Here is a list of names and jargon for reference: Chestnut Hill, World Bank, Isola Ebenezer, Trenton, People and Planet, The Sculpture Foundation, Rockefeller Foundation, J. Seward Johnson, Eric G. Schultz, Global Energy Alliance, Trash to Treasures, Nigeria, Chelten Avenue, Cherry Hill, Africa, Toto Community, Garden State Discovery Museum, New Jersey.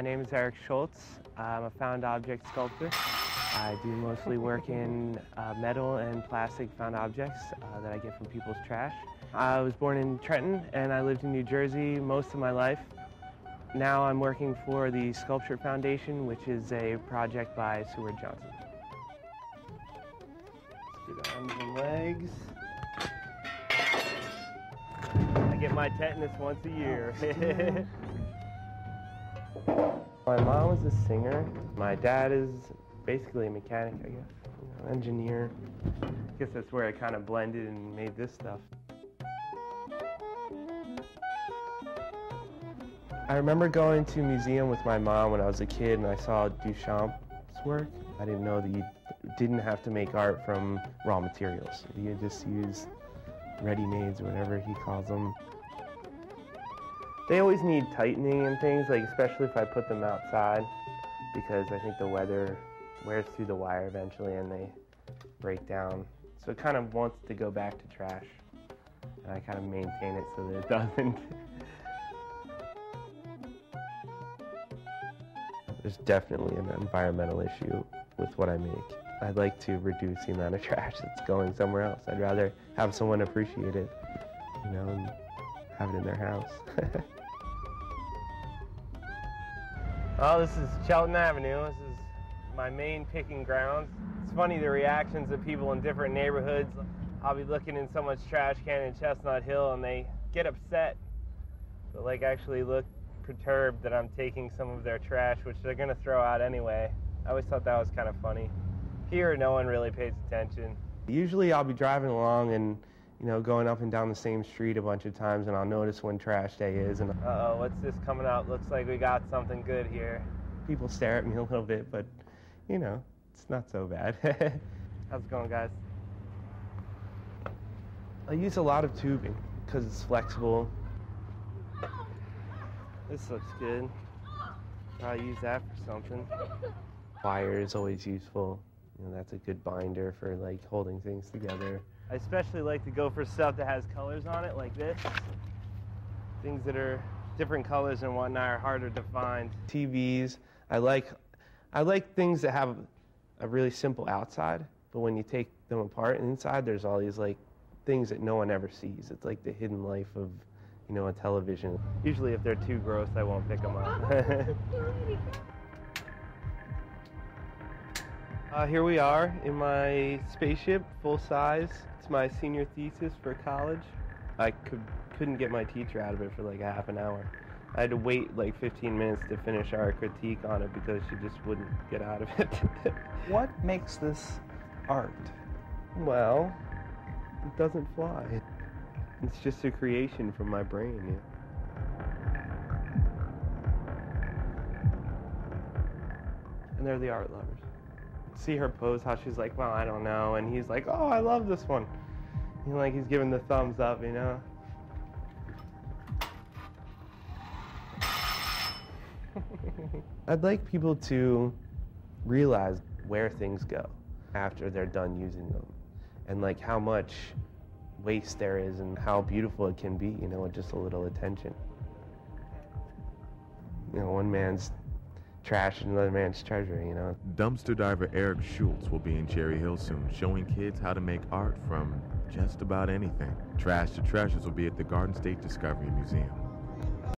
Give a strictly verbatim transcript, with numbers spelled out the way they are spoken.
My name is Eric Schultz. I'm a found object sculptor. I do mostly work in uh, metal and plastic found objects uh, that I get from people's trash. I was born in Trenton and I lived in New Jersey most of my life. Now I'm working for the Sculpture Foundation, which is a project by Seward Johnson. Let's do the arms and legs. I get my tetanus once a year. My mom was a singer. My dad is basically a mechanic, I guess, you know, engineer. I guess that's where I kind of blended and made this stuff. I remember going to a museum with my mom when I was a kid and I saw Duchamp's work. I didn't know that you didn't have to make art from raw materials. You just use ready-mades or whatever he calls them. They always need tightening and things, like especially if I put them outside, because I think the weather wears through the wire eventually and they break down. So it kind of wants to go back to trash, and I kind of maintain it so that it doesn't. There's definitely an environmental issue with what I make. I'd like to reduce the amount of trash that's going somewhere else. I'd rather have someone appreciate it, you know, and have it in their house. Oh, this is Chelten Avenue. This is my main picking grounds. It's funny the reactions of people in different neighborhoods. I'll be looking in someone's trash can in Chestnut Hill and they get upset, but like actually look perturbed that I'm taking some of their trash, which they're gonna throw out anyway. I always thought that was kind of funny. Here, no one really pays attention. Usually I'll be driving along and, you know, going up and down the same street a bunch of times, and I'll notice when trash day is. And uh-oh, what's this coming up? Looks like we got something good here. People stare at me a little bit, but, you know, it's not so bad. How's it going, guys? I use a lot of tubing because it's flexible. This looks good. Probably use that for something. Wire is always useful. You know, that's a good binder for, like, holding things together. I especially like to go for stuff that has colors on it, like this. Things that are different colors and whatnot are harder to find. T Vs, I like, I like things that have a really simple outside, but when you take them apart and inside, there's all these like things that no one ever sees. It's like the hidden life of, you know, a television. Usually, if they're too gross, I won't pick them up. Uh, here we are in my spaceship, full size. It's my senior thesis for college. I could, couldn't get my teacher out of it for like a half an hour. I had to wait like fifteen minutes to finish our critique on it because she just wouldn't get out of it. What makes this art? Well, it doesn't fly. It's just a creation from my brain. Yeah. And they're the art lovers. See her pose, how she's like, well, I don't know, and he's like, oh, I love this one. You know, like he's giving the thumbs up, you know. I'd like people to realize where things go after they're done using them, and like how much waste there is and how beautiful it can be, you know, with just a little attention. You know, one man's trash and another man's treasure, you know. Dumpster diver Eric Schultz will be in Cherry Hill soon, showing kids how to make art from just about anything. Trash to Treasures will be at the Garden State Discovery Museum.